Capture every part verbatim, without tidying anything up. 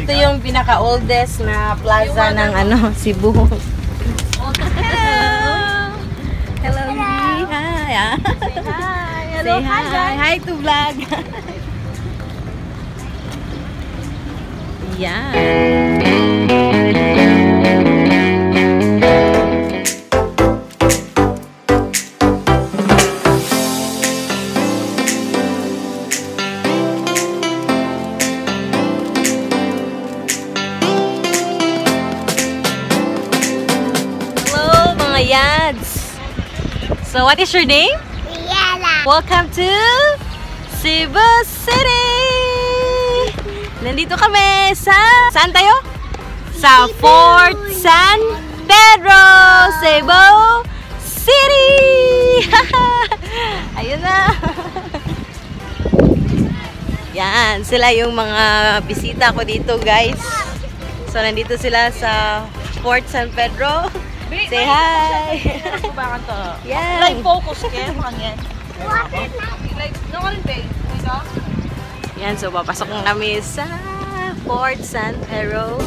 Ito yung pinaka-oldest na plaza ng ano, Cebu. Hello! Hello! Hello. Hi! Ah. Say hi! Hello, say hi! Hi, hi to vlog! Yan! So what is your name? Leah. Welcome to Cebu City. Nandito kami sa saan tayo? Sa Fort San Pedro, Cebu City. Ayun na. Yan, sila yung mga bisita ko dito, guys. So nandito sila sa Fort San Pedro. Say hi! Yeah. Like focus kaya, mukhang yan. Like, no ka rin ba? Yan, so papasok na kami sa Fort San Pedro.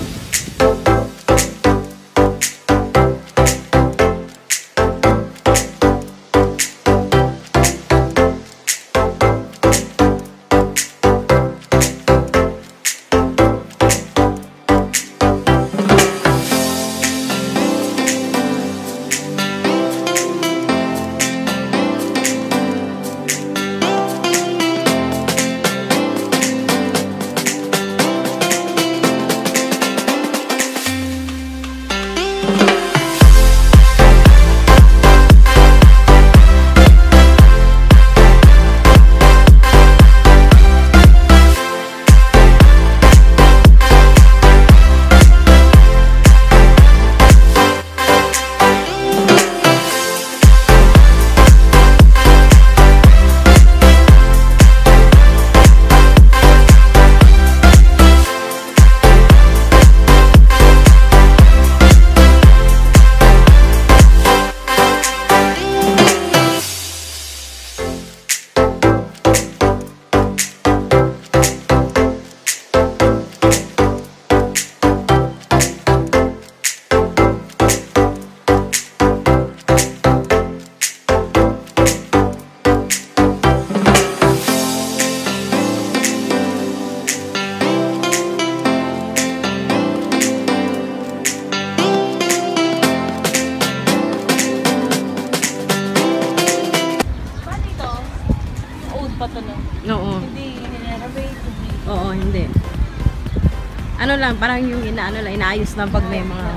Ano lang, parang yung inaano lang, inaayos lang pag may mga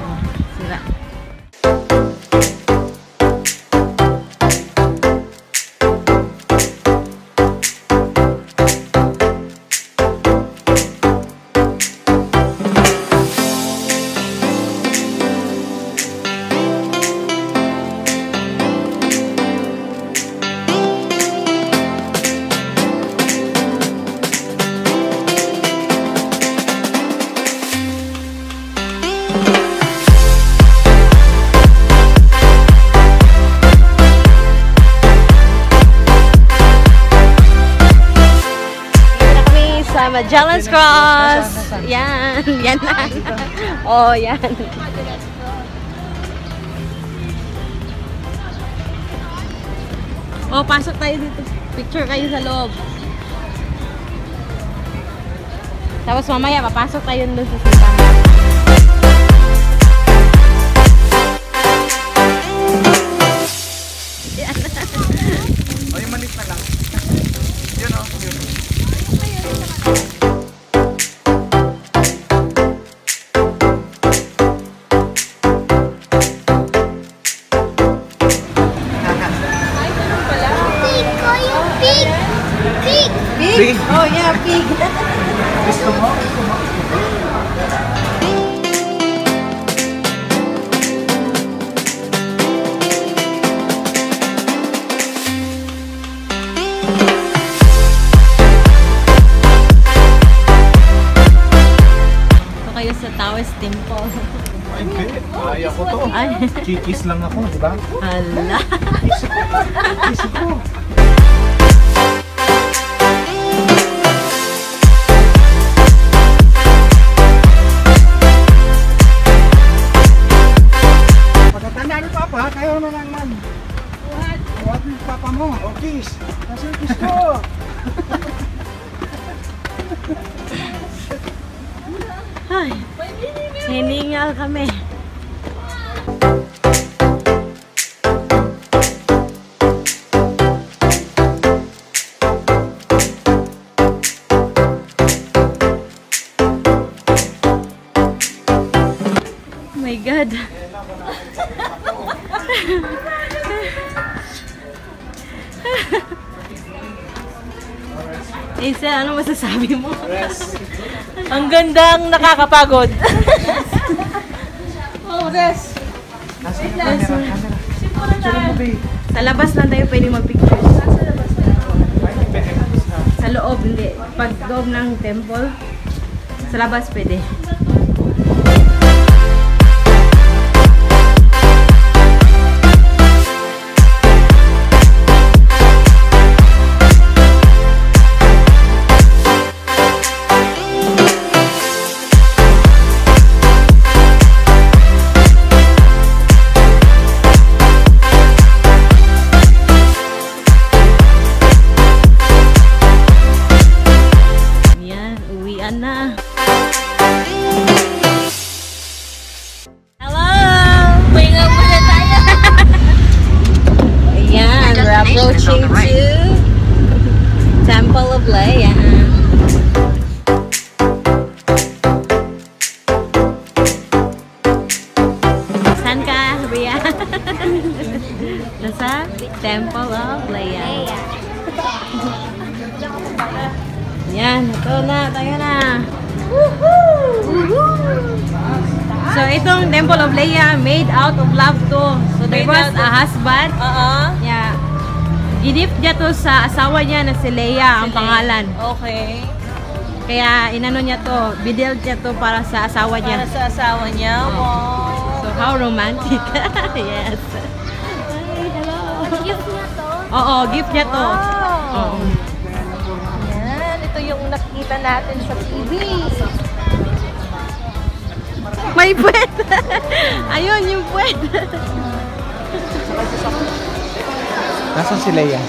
sira. Magellan's Cross. Yan, yan na. Oh, yan. Oh, pasok tayo dito. Picture kayo sa loob. Tapos mamaya papasok tayo doon sa simbahan. Temple. Ay, ay, ako to. Ay. Kikis lang ako, di ba? Ala. Kikis ko. Ay, hiningal kami. Oh my God. Isa, ano masasabi mo? Ang gandang nakakapagod. Oh, rest. Sa labas lang tayo pwede mag-pictures. Sa loob, hindi. Pag loob ng temple, sa labas pwede. Approaching to Temple of Leah. Saan ka, Bria? Nasa Temple of Leah. Yan, ito na, tayo na. Woohoo! Woohoo! So, itong Temple of Leah made out of love to. So, there was a husband. Uh-uh. Yeah. Gidip niya to sa asawa niya na si Leah ang pangalan. Okay. Kaya inano niya to, bidil niya to para sa asawa niya. Para sa asawa niya. Oh. Wow. So how romantic. Wow. Yes. Ay, hello. Gift niya to? Oo, gift niya to. Wow. Oo. Yan, ito yung nakita natin sa T V. May puwet. Ayun, yung puwet. Nasaan si Leah?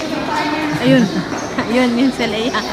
Ayun. Ayun yun si Leah.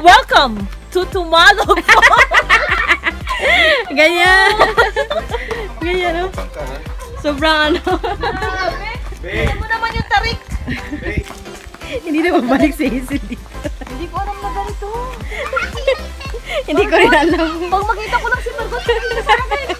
Welcome to tomorrow. Ganyan. Ganyan, no? Sobrang ano. Hindi mo naman yung tarik. Hindi na mabalik sa isip dito. Hindi ko alam na ganito. Hindi ko rin alam. Pag makita ko lang si Margot, hindi ko alam.